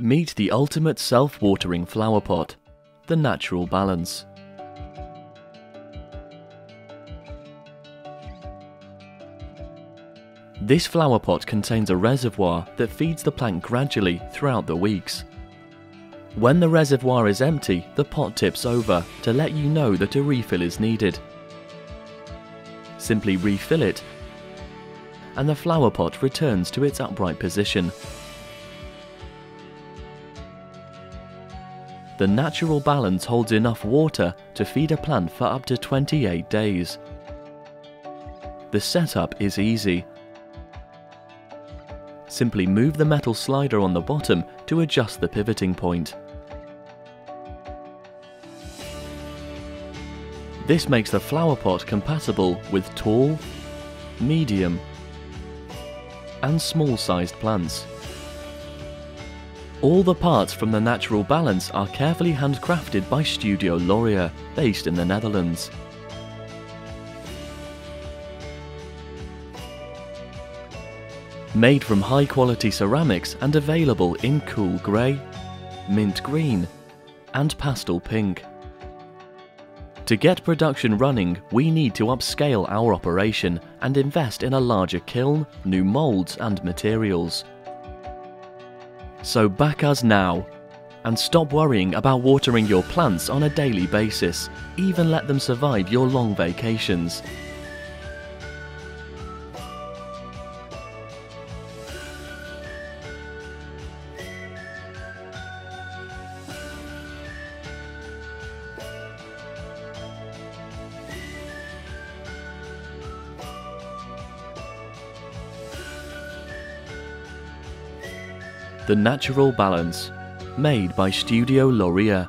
Meet the ultimate self-watering flower pot, the Natural Balance. This flower pot contains a reservoir that feeds the plant gradually throughout the weeks. When the reservoir is empty, the pot tips over to let you know that a refill is needed. Simply refill it, and the flower pot returns to its upright position. The Natural Balance holds enough water to feed a plant for up to 28 days. The setup is easy. Simply move the metal slider on the bottom to adjust the pivoting point. This makes the flower pot compatible with tall, medium, and small-sized plants. All the parts from the Natural Balance are carefully handcrafted by Studio Lorier, based in the Netherlands. Made from high-quality ceramics and available in cool grey, mint green, and pastel pink. To get production running, we need to upscale our operation and invest in a larger kiln, new moulds and materials. So back us now, and stop worrying about watering your plants on a daily basis, even let them survive your long vacations. The Natural Balance, made by Studio Lorier.